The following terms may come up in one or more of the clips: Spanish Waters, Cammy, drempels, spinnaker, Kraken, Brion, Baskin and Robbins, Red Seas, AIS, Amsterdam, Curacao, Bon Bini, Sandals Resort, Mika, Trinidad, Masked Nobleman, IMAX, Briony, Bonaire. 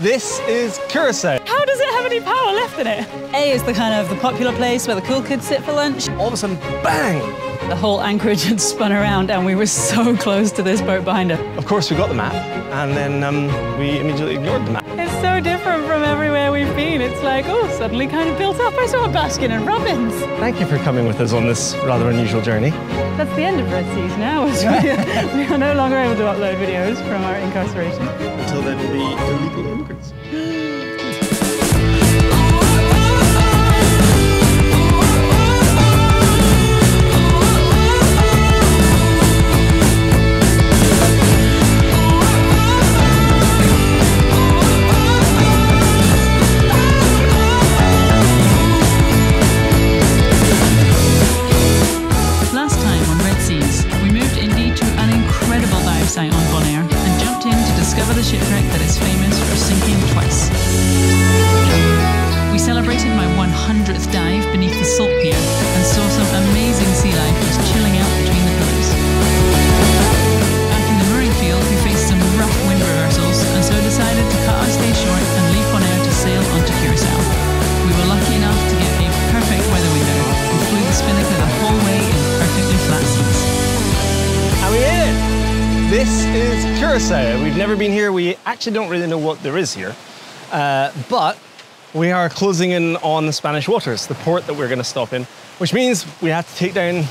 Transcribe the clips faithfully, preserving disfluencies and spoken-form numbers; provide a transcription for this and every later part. This is Curacao. How does it have any power left in it? A is the kind of the popular place where the cool kids sit for lunch. All of a sudden, bang! The whole anchorage had spun around and we were so close to this boat behind us. Of course, we got the map and then um, we immediately ignored the map. It's so different from everywhere we've been. It's like, oh, suddenly kind of built up. I saw Baskin and Robbins. Thank you for coming with us on this rather unusual journey. That's the end of Red Seas now, as yeah. we, we are no longer able to upload videos from our incarceration. Until then, we'll be illegal immigrants. On Bonaire and jumped in to discover the shipwreck that is famous for sinking twice. We celebrated my one hundredth dive beneath the salt pier and saw some amazing sea life just chilling out between the pillars. Back in the mooring field, we faced some rough wind reversals and so decided to cut our stay short and leave Bonaire to sail onto Curacao. We were lucky enough to get a perfect weather window and flew the spinnaker the whole way in perfectly flat seas. Are we in it? This is Curacao. We've never been here. We actually don't really know what there is here, uh, but we are closing in on the Spanish waters, the port that we're going to stop in, which means we have to take down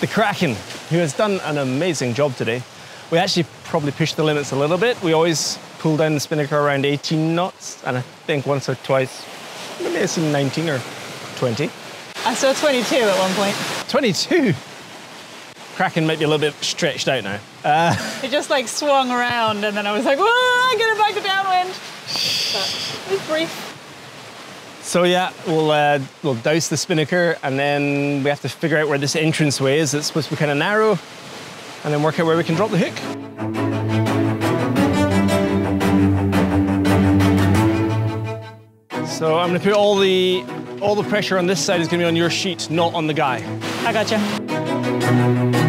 the Kraken, who has done an amazing job today. We actually probably pushed the limits a little bit. We always pull down the spinnaker around eighteen knots, and I think once or twice, maybe it's in nineteen or twenty. I saw twenty-two at one point. twenty-two? Kraken might be a little bit stretched out now. Uh, it just like swung around and then I was like, whoa, get it back to downwind. But it was brief. So yeah, we'll, uh, we'll douse the spinnaker and then we have to figure out where this entranceway is. It's supposed to be kind of narrow and then work out where we can drop the hook. So I'm gonna put all the, all the pressure on this side is gonna be on your sheet, not on the guy. I gotcha.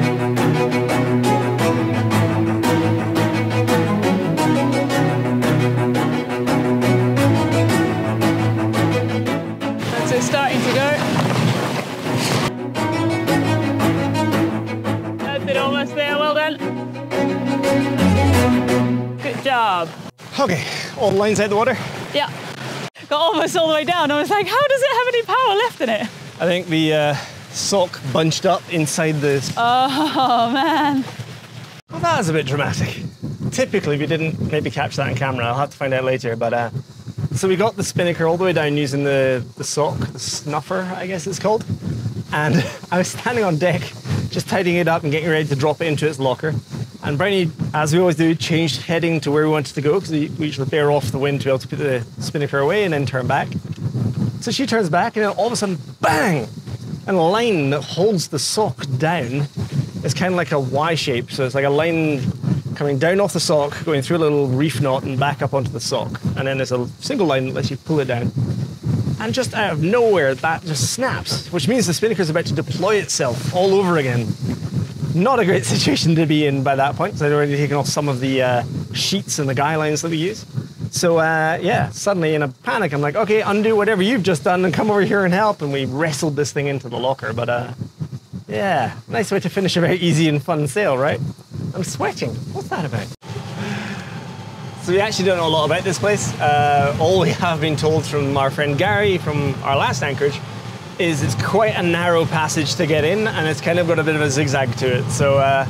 Okay, all the lines out the water? Yeah. Got almost all the way down. I was like, how does it have any power left in it? I think the uh, sock bunched up inside the... Oh, man. Well, that was a bit dramatic. Typically, we didn't maybe catch that on camera. I'll have to find out later. But uh, so we got the spinnaker all the way down using the, the sock, the snuffer, I guess it's called. And I was standing on deck, just tidying it up and getting ready to drop it into its locker. And Briony, as we always do, changed heading to where we wanted to go because we usually bear off the wind to be able to put the spinnaker away and then turn back. So she turns back and then all of a sudden, bang! And the line that holds the sock down is kind of like a Y shape. So it's like a line coming down off the sock, going through a little reef knot and back up onto the sock. And then there's a single line that lets you pull it down. And just out of nowhere, that just snaps, which means the spinnaker is about to deploy itself all over again. Not a great situation to be in by that point, because I'd already taken off some of the uh, sheets and the guy lines that we use. So uh, yeah, suddenly in a panic, I'm like, okay, undo whatever you've just done and come over here and help. And we wrestled this thing into the locker, but uh, yeah, nice way to finish a very easy and fun sail, right? I'm sweating, what's that about? So we actually don't know a lot about this place. Uh, all we have been told from our friend Gary from our last anchorage is it's quite a narrow passage to get in and it's kind of got a bit of a zigzag to it. So uh,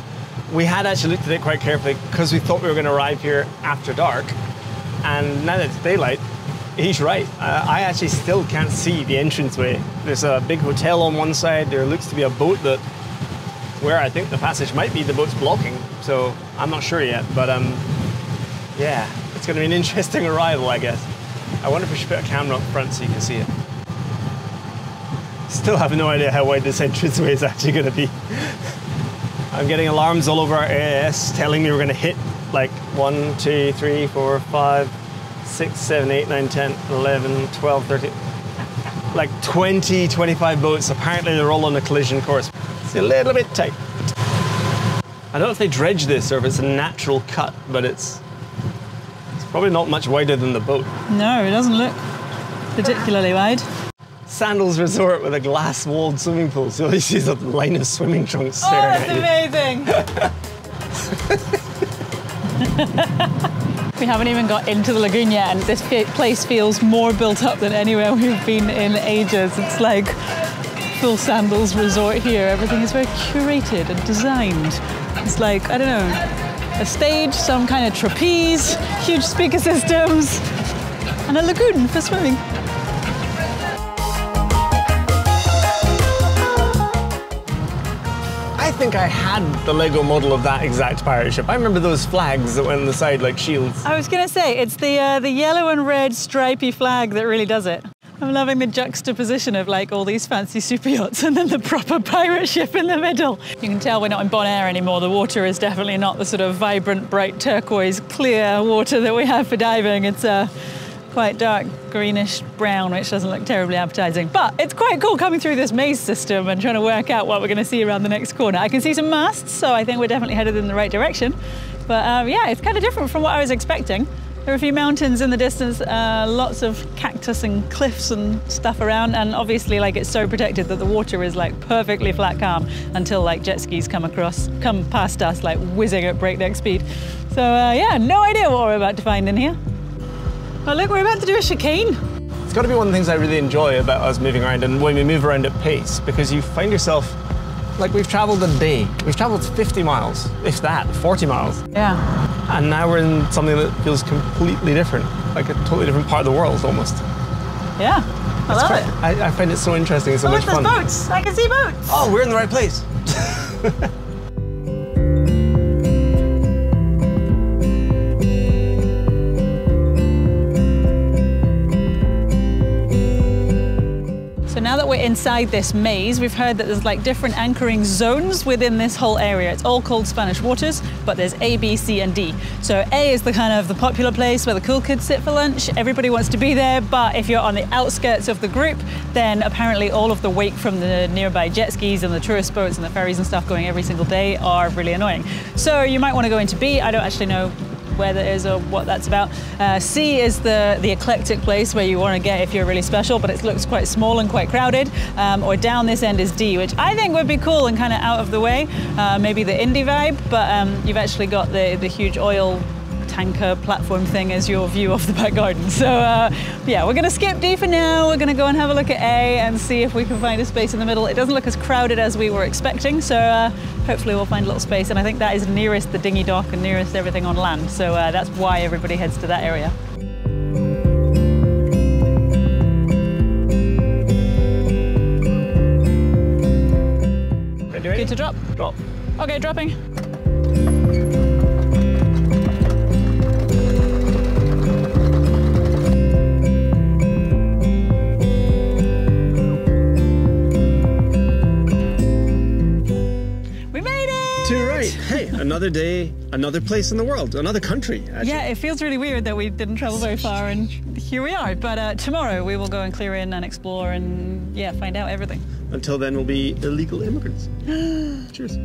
we had actually looked at it quite carefully because we thought we were going to arrive here after dark. And now that it's daylight, he's right. Uh, I actually still can't see the entranceway. There's a big hotel on one side. There looks to be a boat that, where I think the passage might be, the boat's blocking. So I'm not sure yet, but um, yeah, it's going to be an interesting arrival, I guess. I wonder if we should put a camera up front so you can see it. Still have no idea how wide this entranceway is actually going to be. I'm getting alarms all over our A I S telling me we're going to hit like one, two, three, four, five, six, seven, eight, nine, ten, eleven, twelve, thirteen. Like twenty, twenty-five boats. Apparently they're all on a collision course. It's a little bit tight. I don't know if they dredge this or if it's a natural cut, but it's, it's Probably not much wider than the boat. No, it doesn't look particularly wide. Sandals Resort with a glass-walled swimming pool, so you see the line of swimming trunks staring at you. Oh, that's amazing! We haven't even got into the lagoon yet, and this place feels more built up than anywhere we've been in ages. It's like full Sandals Resort here. Everything is very curated and designed. It's like, I don't know, a stage, some kind of trapeze, huge speaker systems, and a lagoon for swimming. I think I had the Lego model of that exact pirate ship. I remember those flags that went on the side like shields. I was going to say, it's the, uh, the yellow and red stripy flag that really does it. I'm loving the juxtaposition of like all these fancy super yachts and then the proper pirate ship in the middle. You can tell we're not in Bonaire anymore. The water is definitely not the sort of vibrant, bright turquoise, clear water that we have for diving. It's uh, quite dark, greenish brown, which doesn't look terribly appetizing. But it's quite cool coming through this maze system and trying to work out what we're going to see around the next corner. I can see some masts, so I think we're definitely headed in the right direction. But um, yeah, it's kind of different from what I was expecting. There are a few mountains in the distance, uh, lots of cactus and cliffs and stuff around, and obviously like it's so protected that the water is like perfectly flat calm until like jet skis come across, come past us like whizzing at breakneck speed. So uh, yeah, no idea what we're about to find in here. Oh look, we're about to do a chicane. It's got to be one of the things I really enjoy about us moving around and when we move around at pace, because you find yourself like we've traveled a day. We've traveled fifty miles, if that, forty miles. Yeah. And now we're in something that feels completely different, like a totally different part of the world almost. Yeah, I love it. I, I find it so interesting and so much fun. Look, there's boats. I can see boats. Oh, we're in the right place. Now that we're inside this maze, we've heard that there's like different anchoring zones within this whole area. It's all called Spanish Waters, but there's A, B, C, and D. So A is the kind of the popular place where the cool kids sit for lunch. Everybody wants to be there, but if you're on the outskirts of the group, then apparently all of the wake from the nearby jet skis and the tourist boats and the ferries and stuff going every single day are really annoying. So you might want to go into B. I don't actually know where that is or what that's about. Uh, C is the, the eclectic place where you want to get if you're really special, but it looks quite small and quite crowded. Um, or down this end is D, which I think would be cool and kind of out of the way. Uh, maybe the indie vibe, but um, you've actually got the, the huge oil tanker platform thing as your view off the back garden. So uh, yeah, we're going to skip D for now. We're going to go and have a look at A and see if we can find a space in the middle. It doesn't look as crowded as we were expecting, so uh, hopefully we'll find a little space. And I think that is nearest the dinghy dock and nearest everything on land. So uh, that's why everybody heads to that area. Ready? Good to drop. Drop. Okay, dropping. Another day, another place in the world, another country, actually. Yeah, it feels really weird that we didn't travel very far and here we are. But uh, tomorrow we will go and clear in and explore and, yeah, find out everything. Until then, we'll be illegal immigrants. Cheers.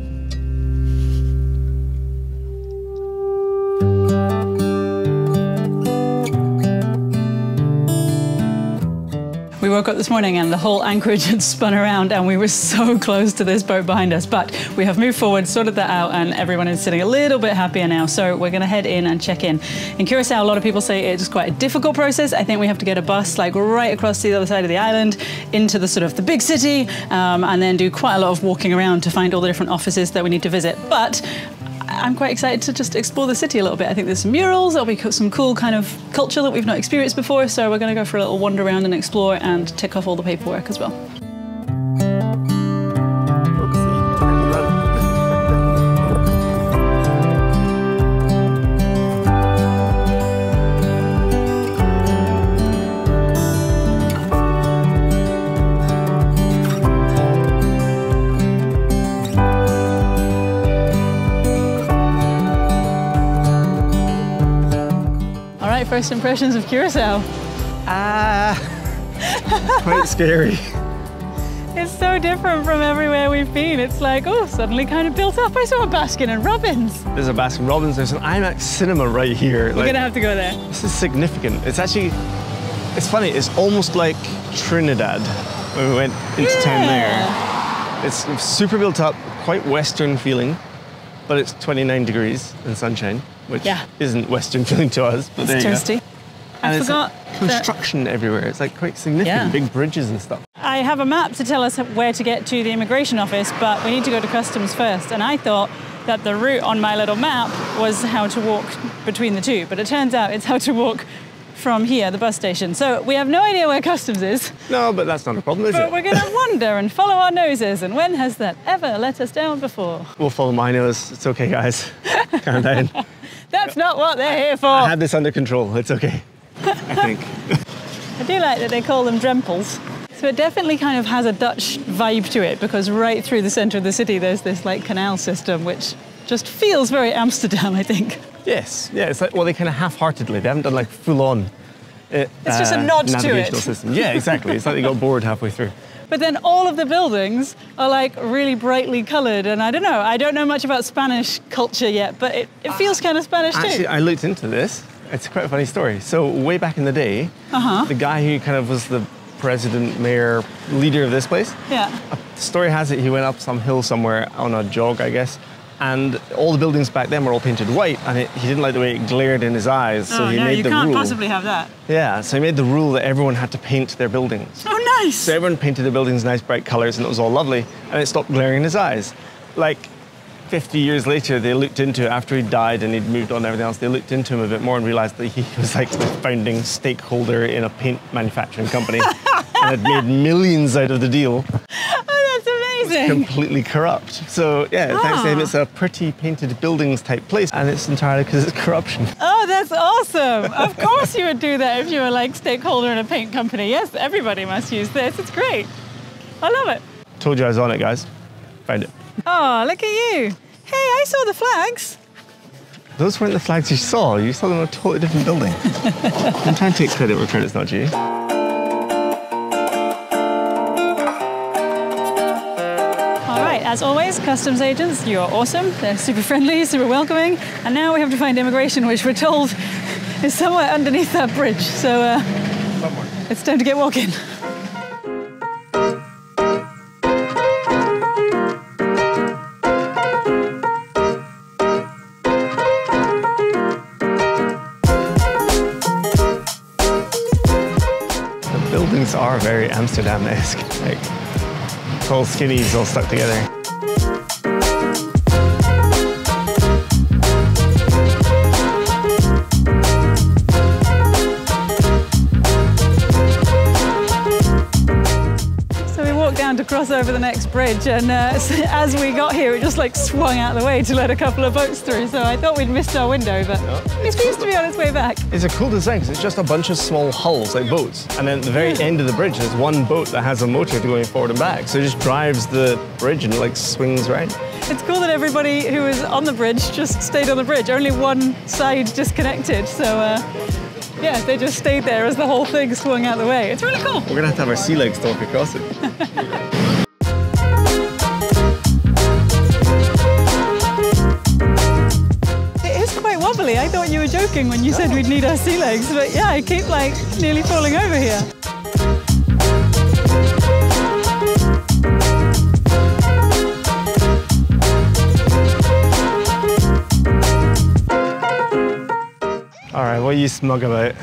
We woke up this morning and the whole anchorage had spun around and we were so close to this boat behind us, but we have moved forward, sorted that out, and everyone is sitting a little bit happier now. So we're going to head in and check in. In Curacao, a lot of people say it's quite a difficult process. I think we have to get a bus like right across to the other side of the island into the sort of the big city um, and then do quite a lot of walking around to find all the different offices that we need to visit. But I'm quite excited to just explore the city a little bit. I think there's some murals, there'll be some cool kind of culture that we've not experienced before, so we're going to go for a little wander around and explore and tick off all the paperwork as well. First impressions of Curacao? Ah, uh, quite scary. It's so different from everywhere we've been. It's like, oh, suddenly kind of built up. I saw a Baskin and Robbins. There's a Baskin and Robbins. There's an IMAX cinema right here. We're like, gonna have to go there. This is significant. It's actually, it's funny. It's almost like Trinidad when we went into yeah. town there. It's super built up, quite Western feeling, but it's twenty-nine degrees and sunshine, which yeah. isn't Western feeling to us. But it's thirsty. I forgot. Like construction that... everywhere. It's like quite significant, yeah. big bridges and stuff. I have a map to tell us where to get to the immigration office, but we need to go to customs first. And I thought that the route on my little map was how to walk between the two, but it turns out it's how to walk from here, the bus station. So we have no idea where customs is. No, but that's not a problem, is but it? But we're going to wander and follow our noses, and when has that ever let us down before? We'll follow my nose. It's okay, guys. Calm down. That's no, not what they're I, here for. I have this under control. It's okay. I think. I do like that they call them drempels. So it definitely kind of has a Dutch vibe to it, because right through the centre of the city there's this like canal system which just feels very Amsterdam, I think. Yes, yeah, it's like, well, they kind of half-heartedly, they haven't done like full-on uh, It's just a nod uh, to it. System. Yeah, exactly, it's like they got bored halfway through. But then all of the buildings are like really brightly coloured, and I don't know, I don't know much about Spanish culture yet, but it, it feels kind of Spanish Actually, too. Actually, I looked into this. It's quite a funny story. So way back in the day, uh-huh. the guy who kind of was the president, mayor, leader of this place, yeah. the story has it he went up some hill somewhere on a jog, I guess, and all the buildings back then were all painted white, and it, he didn't like the way it glared in his eyes, so oh, he no, made the rule. Oh, you can't possibly have that. Yeah, so he made the rule that everyone had to paint their buildings. Oh, nice! So everyone painted their buildings nice bright colours, and it was all lovely, and it stopped glaring in his eyes. Like, fifty years later, they looked into it after he died and he'd moved on and everything else. They looked into him a bit more and realized that he was like the founding stakeholder in a paint manufacturing company and had made millions out of the deal. Oh, that's amazing. It was completely corrupt. So, yeah, ah. thanks to him, it's a pretty painted buildings type place, and it's entirely because it's corruption. Oh, that's awesome. Of course, you would do that if you were like stakeholder in a paint company. Yes, everybody must use this. It's great. I love it. Told you I was on it, guys. Found it. Oh, look at you. Hey, I saw the flags. Those weren't the flags you saw. You saw them in a totally different building. I'm trying to take credit where credit's not due. All right, as always, customs agents, you are awesome. They're super friendly, super welcoming. And now we have to find immigration, which we're told is somewhere underneath that bridge. So uh, somewhere. It's time to get walking. Are very Amsterdam-esque, like tall skinnies all stuck together. So we walked down to cross over the next bridge, and uh, as we got here it just like swung out of the way to let a couple of boats through, so I thought we'd missed our window, but it seems to be on its way back. It's a cool design because it's just a bunch of small hulls, like boats. And then at the very end of the bridge, there's one boat that has a motor going forward and back. So it just drives the bridge and it like swings right. It's cool that everybody who was on the bridge just stayed on the bridge. Only one side disconnected. So uh, yeah, they just stayed there as the whole thing swung out the way. It's really cool. We're going to have to have our sea legs talk across it. I thought you were joking when you said we'd need our sea legs, but yeah, I keep like nearly falling over here. All right, what are you smug about?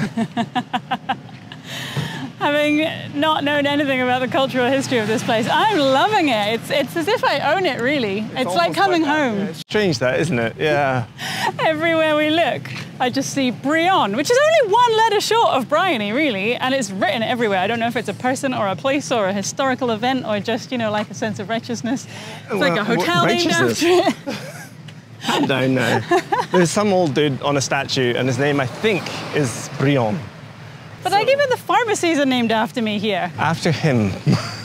Having not known anything about the cultural history of this place, I'm loving it. It's, it's as if I own it, really. It's, it's like coming like home. Yeah, it's strange that, isn't it? Yeah. Everywhere we look, I just see Brion, which is only one letter short of Briony, really, and it's written everywhere. I don't know if it's a person or a place or a historical event or just, you know, like a sense of righteousness. It's well, like a hotel named after it. I don't know. There's some old dude on a statue, and his name, I think, is Brion. But so. I give it the pharmacies are named after me here. After him.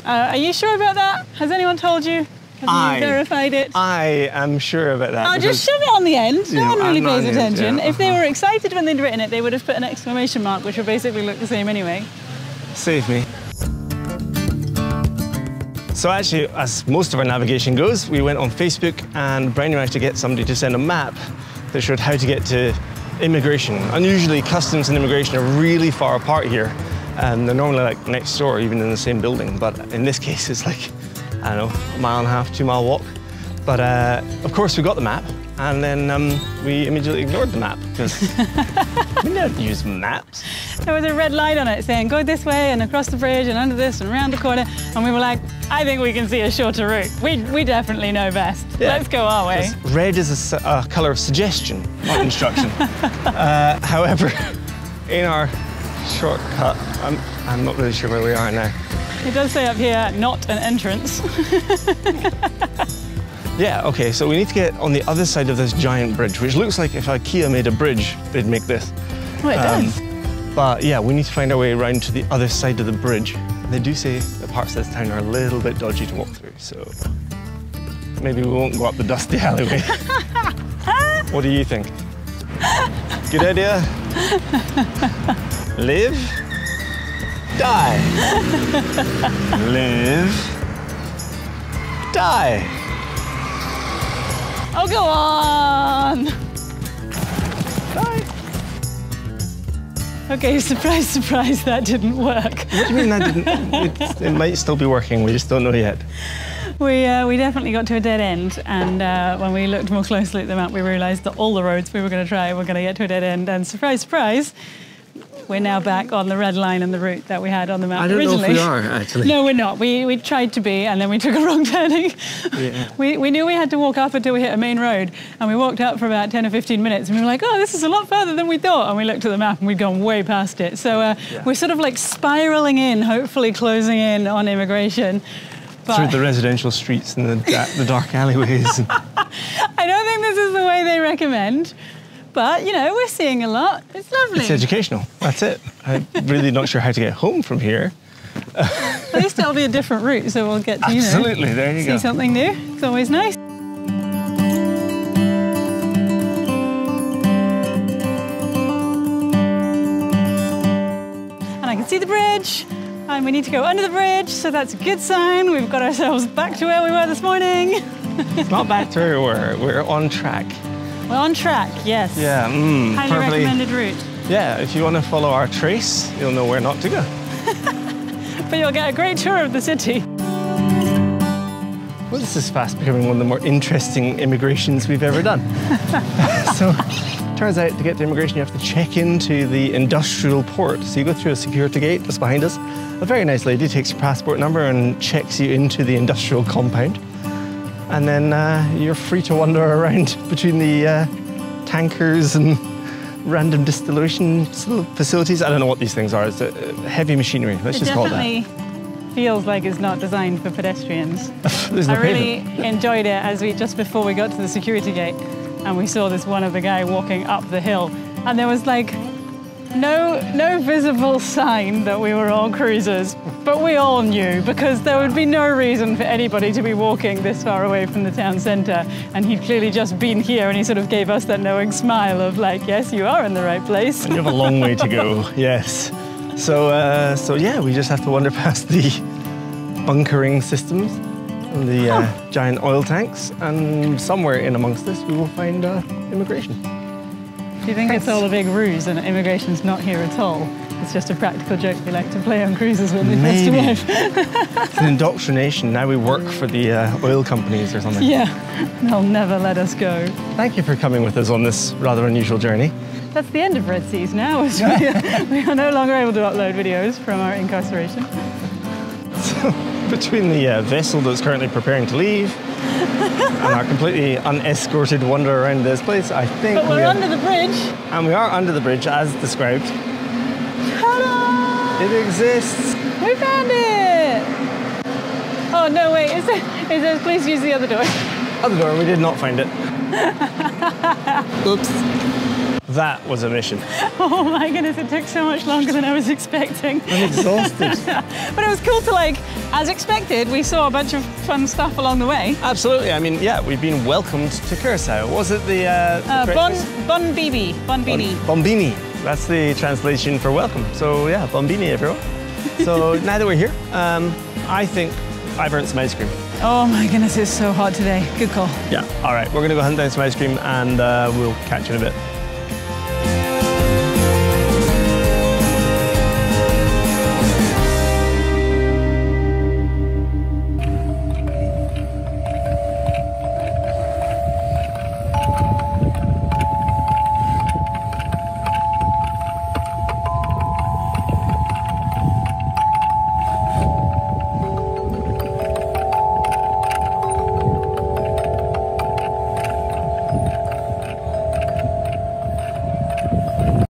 uh, are you sure about that? Has anyone told you? Have I, you verified it? I am sure about that. I'll just shove it on the end. No one really pays attention. If they were excited when they'd written it, they would have put an exclamation mark, which would basically look the same anyway. Save me. So actually, as most of our navigation goes, we went on Facebook and Brion managed to get somebody to send a map that showed how to get to immigration. Unusually, customs and immigration are really far apart here. And they're normally like next door, even in the same building. But in this case, it's like, I don't know, a mile and a half, two mile walk. But uh, of course, we got the map. And then um, we immediately ignored the map because we don't use maps. There was a red light on it saying, go this way and across the bridge and under this and round the corner. And we were like, I think we can see a shorter route. We, we definitely know best. Yeah. Let's go our way. Red is a, a color of suggestion, not instruction. uh, however, in our shortcut, I'm, I'm not really sure where we are now. It does say up here, not an entrance. Yeah, okay, so we need to get on the other side of this giant bridge, which looks like if IKEA made a bridge, they'd make this. Oh, it um, does. But yeah, we need to find our way around to the other side of the bridge. They do say the parts of this town are a little bit dodgy to walk through, so maybe we won't go up the dusty alleyway. What do you think? Good idea? Live, die. Live, die. Oh, go on! Bye! Okay, surprise, surprise, that didn't work. What do you mean that didn't? It, it might still be working, we just don't know yet. We, uh, we definitely got to a dead end, and uh, when we looked more closely at the map, we realised that all the roads we were going to try were going to get to a dead end, and surprise, surprise, we're now back on the red line and the route that we had on the map originally. I don't originally. know if we are, actually. No, we're not. We, we tried to be, and then we took a wrong turning. Yeah. We, we knew we had to walk up until we hit a main road, and we walked up for about ten or fifteen minutes, and we were like, oh, this is a lot further than we thought. And we looked at the map, and we'd gone way past it. So uh, yeah. we're sort of like spiralling in, hopefully closing in on immigration. But through the residential streets and the, da the dark alleyways. And I don't think this is the way they recommend. But, you know, we're seeing a lot. It's lovely. It's educational. That's it. I'm really not sure how to get home from here. At least it'll be a different route, so we'll get to, you know, absolutely. There you go. See something new. It's always nice. And I can see the bridge. And we need to go under the bridge, so that's a good sign. We've got ourselves back to where we were this morning. It's not back to where we were. We're on track. We're on track, yes. Yeah, mm, highly probably, recommended route. Yeah, if you want to follow our trace, you'll know where not to go. But you'll get a great tour of the city. Well, this is fast becoming one of the more interesting immigrations we've ever done. So, turns out to get to immigration, you have to check into the industrial port. So you go through a security gate that's behind us. A very nice lady takes your passport number and checks you into the industrial compound. And then uh, you're free to wander around between the uh, tankers and random distillation facilities. I don't know what these things are. It's a, a heavy machinery. Let's it just call it that. It definitely feels like it's not designed for pedestrians. There's no I really pavement. enjoyed it as we just before we got to the security gate, and we saw this one other guy walking up the hill, and there was like no, no visible sign that we were all cruisers, but we all knew because there would be no reason for anybody to be walking this far away from the town centre. And he'd clearly just been here, and he sort of gave us that knowing smile of like, yes, you are in the right place. And you have a long way to go, yes. So, uh, so yeah, we just have to wander past the bunkering systems and the huh. uh, giant oil tanks, and somewhere in amongst this we will find uh, immigration. Do you think Thanks. it's all a big ruse and immigration's not here at all? It's just a practical joke we like to play on cruises when we first arrive. It's an indoctrination. Now we work for the uh, oil companies or something. Yeah, they'll never let us go. Thank you for coming with us on this rather unusual journey. That's the end of Red Seas now, as we, are, we are no longer able to upload videos from our incarceration. So, between the uh, vessel that's currently preparing to leave, and our completely unescorted wander around this place, I think. But we're we are, under the bridge. And we are under the bridge, as described. Ta-da! It exists. We found it. Oh no! Wait, is it? Is it? Please use the other door. Other door. We did not find it. Oops. That was a mission. Oh my goodness! It took so much longer than I was expecting. I'm exhausted. But it was cool to like. As expected, we saw a bunch of fun stuff along the way. Absolutely. I mean, yeah, we've been welcomed to Curacao. Was it the... Uh, uh, the bon, bon Bini. Bon Bini. Bon Bini. That's the translation for welcome. So, yeah, Bon Bini, everyone. So, now that we're here, um, I think I've earned some ice cream. Oh my goodness, it's so hot today. Good call. Yeah, all right, we're gonna go hunt down some ice cream and uh, we'll catch you in a bit.